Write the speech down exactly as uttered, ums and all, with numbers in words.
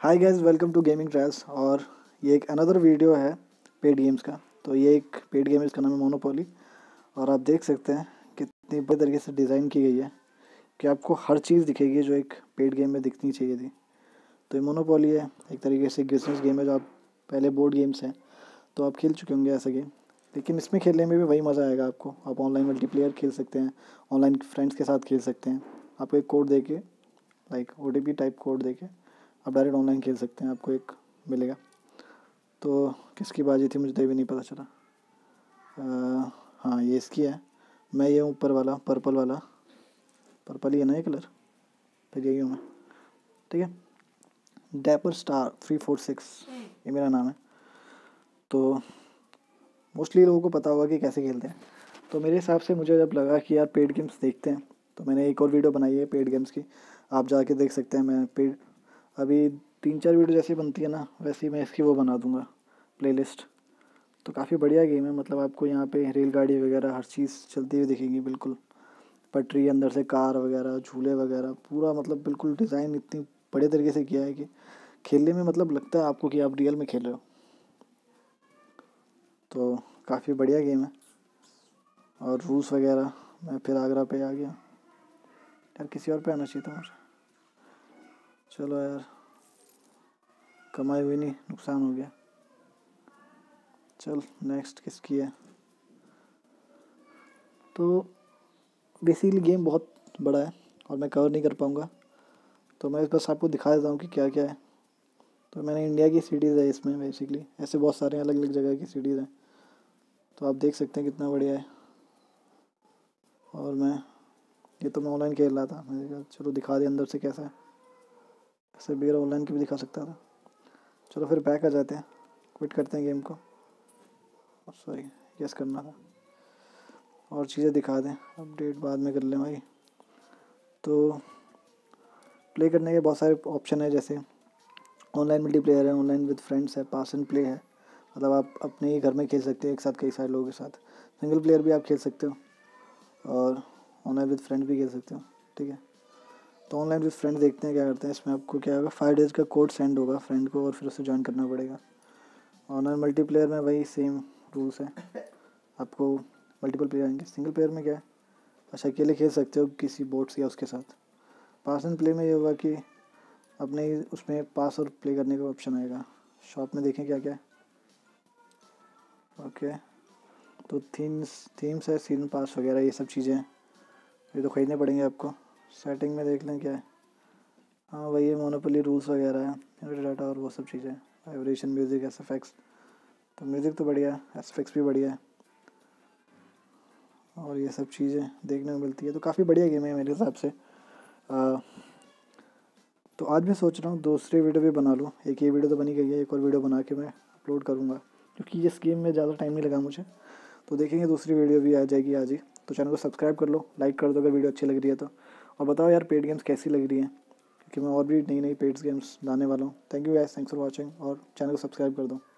Hi guys, welcome to gaming trials. और ये एक अनदर वीडियो है पेड गेम्स का। तो ये एक पेड गेम है, इसका नाम है मोनोपोली। और आप देख सकते हैं कितनी बड़े तरीके से डिज़ाइन की गई है कि आपको हर चीज़ दिखेगी जो एक पेड गेम में दिखनी चाहिए थी। तो ये मोनोपोली है, एक तरीके से बिजनेस गेम है जो आप पहले बोर्ड गेम्स हैं तो आप खेल चुके होंगे ऐसा गेम, लेकिन इसमें खेलने में भी वही मज़ा आएगा आपको। आप ऑनलाइन मल्टीप्लेयर खेल सकते हैं, ऑनलाइन फ्रेंड्स के साथ खेल सकते हैं। आपको एक कोड दे के, like O T P type code दे के आप डायरेक्ट ऑनलाइन खेल सकते हैं, आपको एक मिलेगा। तो किसकी बाजी थी मुझे तो भी नहीं पता चला। आ, हाँ, ये इसकी है। मैं ये हूँ ऊपर वाला, पर्पल वाला। पर्पल ही है ना ये कलर, तो यही हूँ मैं। ठीक है, dapper star three four six, ये मेरा नाम है। तो मोस्टली लोगों को पता होगा कि कैसे खेलते हैं। तो मेरे हिसाब से मुझे जब लगा कि यार पेड गेम्स देखते हैं, तो मैंने एक और वीडियो बनाई है पेड गेम्स की, आप जाके देख सकते हैं। मैं पेड अभी तीन चार वीडियो जैसी बनती है ना, वैसे ही मैं इसकी वो बना दूंगा प्लेलिस्ट। तो काफ़ी बढ़िया गेम है, मतलब आपको यहाँ पे रेलगाड़ी वगैरह हर चीज़ चलती हुई दिखेगी, बिल्कुल पटरी, अंदर से कार वगैरह, झूले वगैरह, पूरा मतलब बिल्कुल डिज़ाइन इतनी बड़े तरीके से किया है कि खेलने में मतलब लगता है आपको कि आप रियल में खेल रहे हो। तो काफ़ी बढ़िया गेम है। और रूस वगैरह, मैं फिर आगरा पे आ गया यार, किसी और पे आना चाहिए था मुझे। चलो यार, कमाई हुई नहीं, नुकसान हो गया। चल नेक्स्ट किसकी है। तो बेसिकली गेम बहुत बड़ा है और मैं कवर नहीं कर पाऊँगा, तो मैं बस आपको दिखा देता हूँ कि क्या क्या है। तो मैंने इंडिया की सिटीज़ है इसमें, बेसिकली ऐसे बहुत सारे अलग अलग जगह की सिटीज़ हैं। तो आप देख सकते हैं कितना बढ़िया है। और मैं ये तो मैं ऑनलाइन खेल रहा था, मैंने कहा चलो दिखा दें अंदर से कैसा है। ऐसे बगैर ऑनलाइन की भी दिखा सकता था। चलो फिर बैक आ जाते हैं, क्विट करते हैं गेम को। सॉरी, यस करना था। और चीज़ें दिखा दें, अपडेट बाद में कर लें भाई। तो प्ले करने के बहुत सारे ऑप्शन है, जैसे ऑनलाइन मल्टीप्लेयर है, ऑनलाइन विद फ्रेंड्स है, पास एंड प्ले है, मतलब आप अपने ही घर में खेल सकते हो एक साथ कई सारे लोगों के साथ। सिंगल प्लेयर भी आप खेल सकते हो और ऑनलाइन विद फ्रेंड भी खेल सकते हो। ठीक है, तो ऑनलाइन विद फ्रेंड देखते हैं क्या करते हैं। इसमें आपको क्या होगा, फाइव डेज़ का कोड सेंड होगा फ्रेंड को और फिर उसे ज्वाइन करना पड़ेगा। ऑनलाइन मल्टीप्लेयर में वही सेम रूल्स है, आपको मल्टीपल प्लेयर आएंगे। सिंगल प्लेयर में क्या है, अच्छा अकेले खेल सकते हो किसी बोट से या उसके साथ। पास एंड प्ले में ये होगा कि अपने ही उसमें पास और प्ले करने का ऑप्शन आएगा। शॉप में देखें क्या क्या है। ओके, तो थीम्स थीम्स है, सीजन पास वगैरह ये सब चीज़ें हैं, ये तो खरीदने पड़ेंगे आपको। सेटिंग में देख लें क्या है। हाँ वही है, मोनोपोली रूल्स वगैरह है, डाटा और वो सब चीज़ें, vibration, music, S F X. तो म्यूज़िक तो बढ़िया है, एस एफ एक्स भी बढ़िया है और ये सब चीज़ें देखने को मिलती है। तो काफ़ी बढ़िया गेम है मेरे हिसाब से। आ, तो आज मैं सोच रहा हूँ दूसरी वीडियो भी बना लूँ। एक ये वीडियो तो बनी गई है, एक और वीडियो बना के मैं अपलोड करूँगा, क्योंकि इस गेम में ज़्यादा टाइम नहीं लगा मुझे। तो देखेंगे, दूसरी वीडियो भी आ जाएगी आज ही। तो चैनल को सब्सक्राइब कर लो, लाइक कर दो अगर वीडियो अच्छी लग रही है तो, और बताओ यार पेड गेम्स कैसी लग रही हैं, क्योंकि मैं और भी नई नई पेड गेम्स लाने वाला हूँ। Thank you guys, thanks for watching. और चैनल को सब्सक्राइब कर दो।